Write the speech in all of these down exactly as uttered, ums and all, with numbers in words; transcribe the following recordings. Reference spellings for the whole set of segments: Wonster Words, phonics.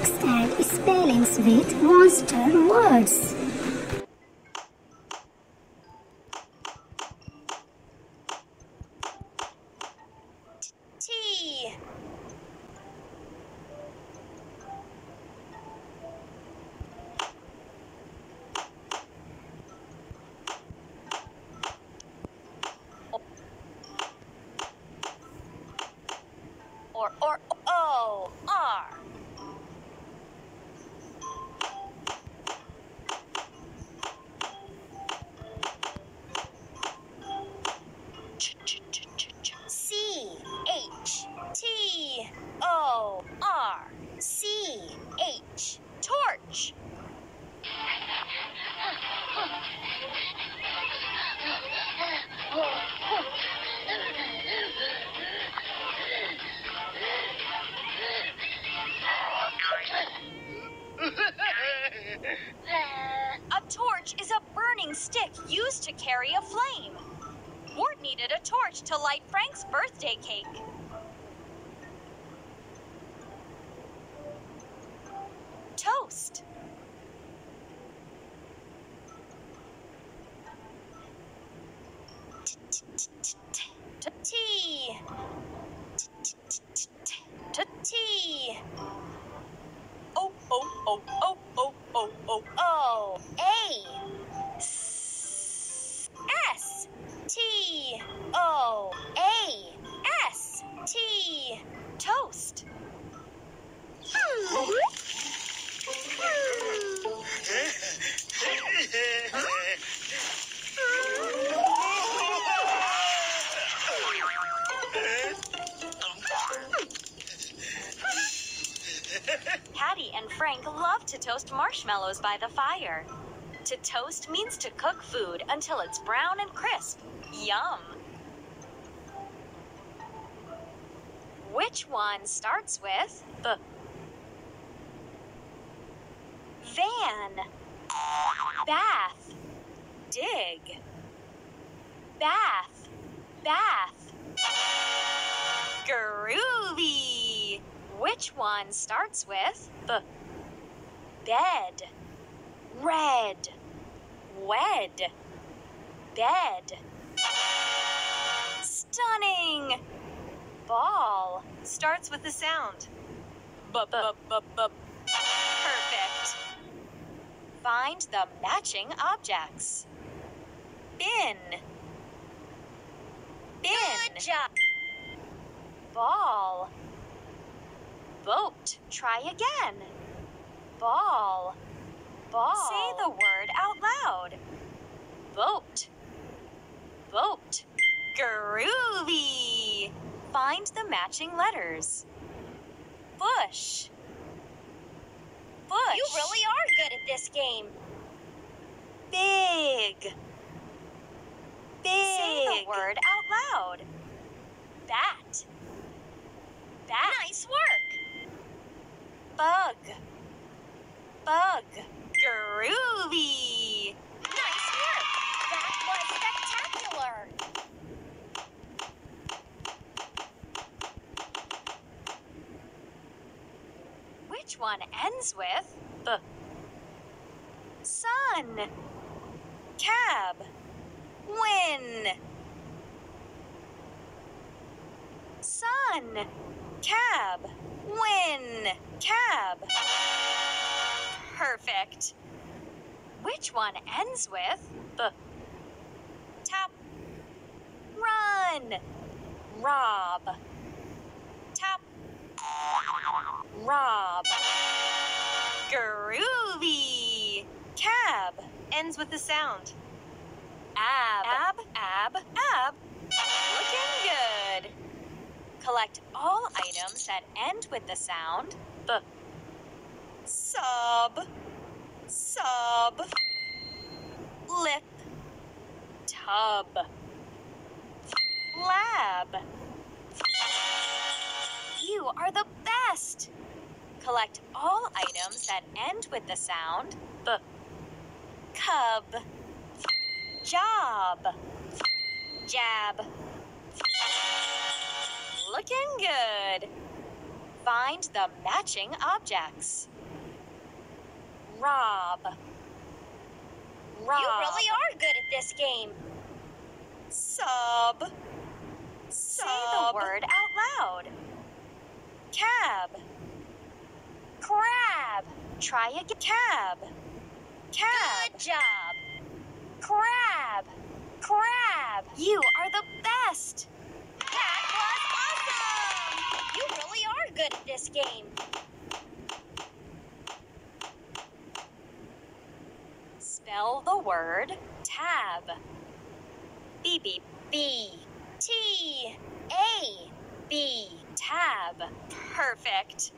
Phonics and Spellings with Wonster Words. T. Or, or, O, R. T O R C H, torch. A torch is a burning stick used to carry a flame. Mort needed a torch to light Frank's birthday cake. Toast. Tea. Tea. Oh, oh, oh, oh, oh, oh, oh, oh. A. S. T. O. A. S. T. Toast. Patty and Frank love to toast marshmallows by the fire. To toast means to cook food until it's brown and crisp. Yum! Which one starts with B? Van. Bath. Dig. Bath. Bath. Groovy! Which one starts with B? Bed. Red. Wed. Bed. Stunning! Ball starts with the sound B-b-b-b-b. Perfect. Find the matching objects. Bin. Bin. Good job. Ball. Boat. Try again. Ball. Ball. Say the word out loud. Boat. Boat. Groovy. Find the matching letters. Bush. Bush. You really are good at this game. Big. Big. Say the word out loud. Bat. Bat. Nice work. Bug. Bug. Groovy. Nice work. That was spectacular. Which one ends with B? Sun. Cab. Win. Sun. Cab. Win. Cab. Perfect. Which one ends with B? Tap. Run. Rob. Tap. Rob. Groovy. Cab ends with the sound ab. Ab, ab, ab. Looking good. Collect all items that end with the sound B. Sub. Sub. Lip. Tub. Lab. You are the best! Collect all items that end with the sound B. Cub. Job. Jab. Looking good. Find the matching objects. Rob. Rob. You really are good at this game. Sub. Sub. Say the word out loud. Cab. Crab. Try again. Cab. Cab. Good job. Crab. Crab. You are the best. That was awesome. You really are good at this game. Spell the word tab. B B B T A B tab. Perfect.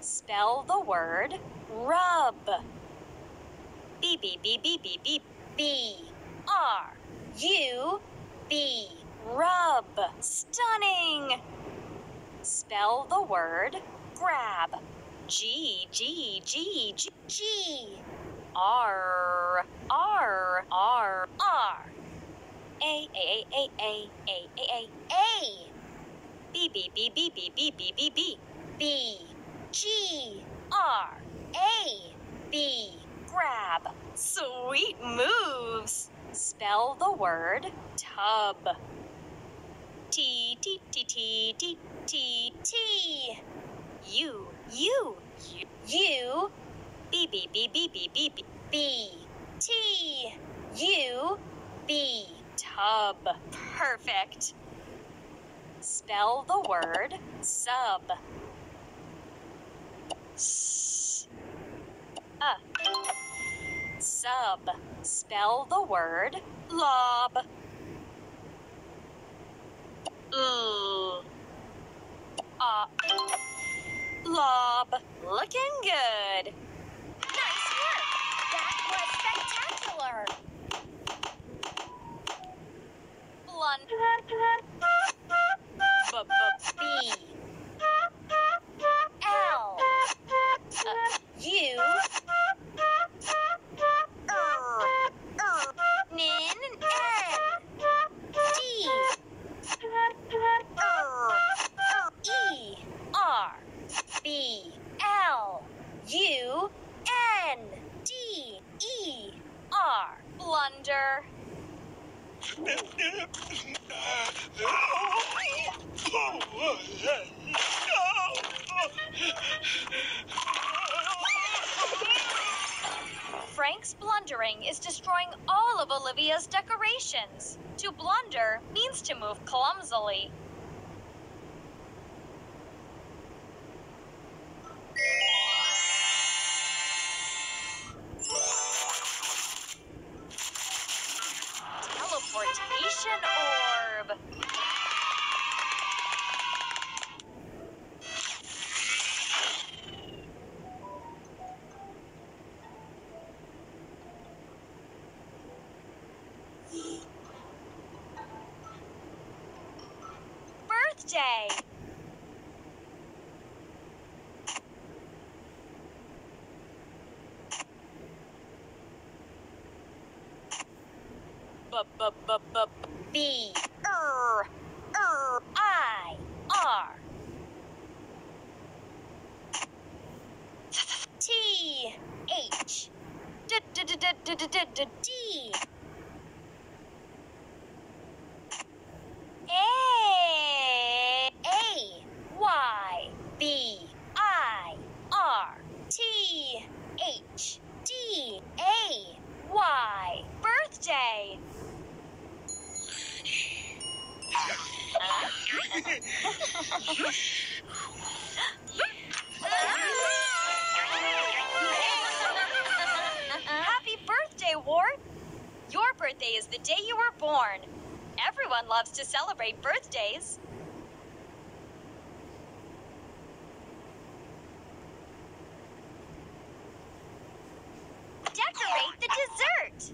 Spell the word rub. B B B B B B B R U B rub. Stunning. Spell the word grab. G G G G G R R R R A A A A A A A B B B B B B B B B B G R A B grab. Sweet moves. Spell the word tub. T T T T T T T U U U B B B B B B B B T U B tub. Perfect. Spell the word sub. S uh. Sub. Spell the word lob. L uh. Lob. Looking good. Nice work! That was spectacular! Blunt. B. L. U. R. R. Nin. N. D. R. E. R. B. L. U. N D E R. Blunder. Frank's blundering is destroying all of Olivia's decorations. To blunder means to move clumsily. Orb. Birthday. B-b-b-b-b- B R R I R T H D D D D D D D A A Y B I R T H D A Y. Birthday. Happy birthday, Ward! Your birthday is the day you were born. Everyone loves to celebrate birthdays. Decorate the dessert.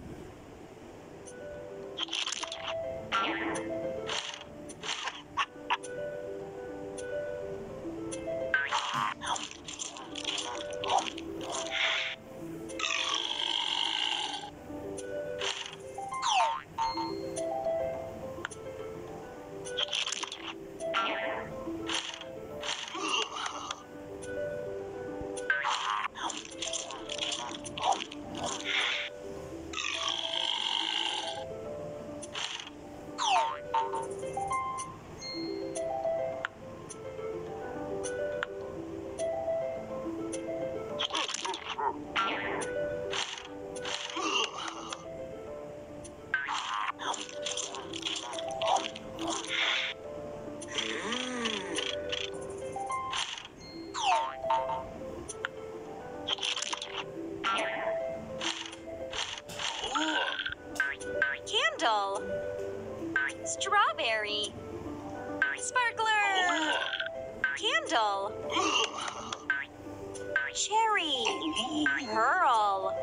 Pearl,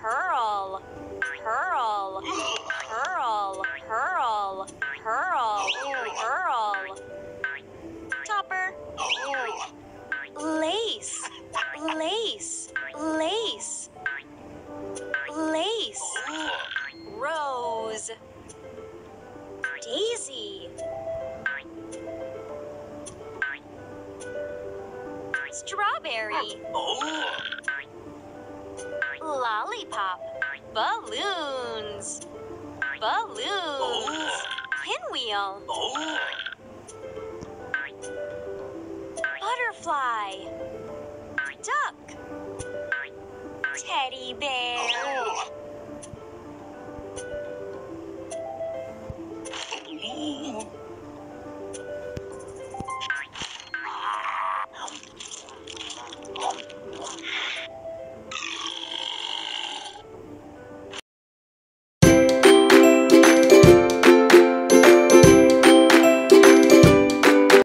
pearl, pearl, pearl, pearl, pearl, pearl. Topper. Lace, lace, lace, lace. Rose. Daisy. Strawberry. Oh. Lollipop. Balloons. Balloons. Oh. Pinwheel. Oh. Butterfly. Duck. Teddy bear.